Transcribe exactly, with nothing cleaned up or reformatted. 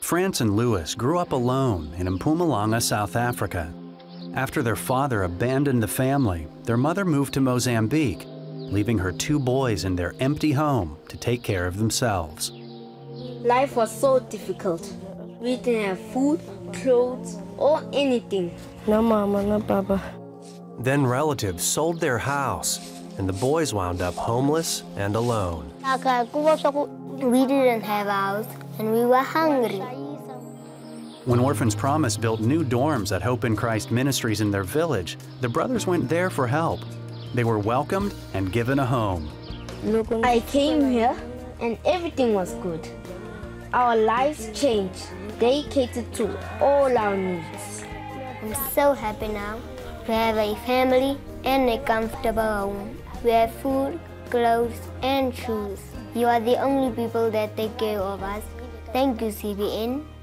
France and Lewis grew up alone in Mpumalanga, South Africa. After their father abandoned the family, their mother moved to Mozambique, leaving her two boys in their empty home to take care of themselves. Life was so difficult. We didn't have food, clothes, or anything. No mama, no papa. Then relatives sold their house, and the boys wound up homeless and alone. We didn't have a house, and we were hungry. When Orphans Promise built new dorms at Hope in Christ Ministries in their village, the brothers went there for help. They were welcomed and given a home. I came here, and everything was good. Our lives changed. They catered to all our needs. I'm so happy now. We have a family and a comfortable home. We have food, clothes, and shoes. You are the only people that take care of us. Thank you, C B N.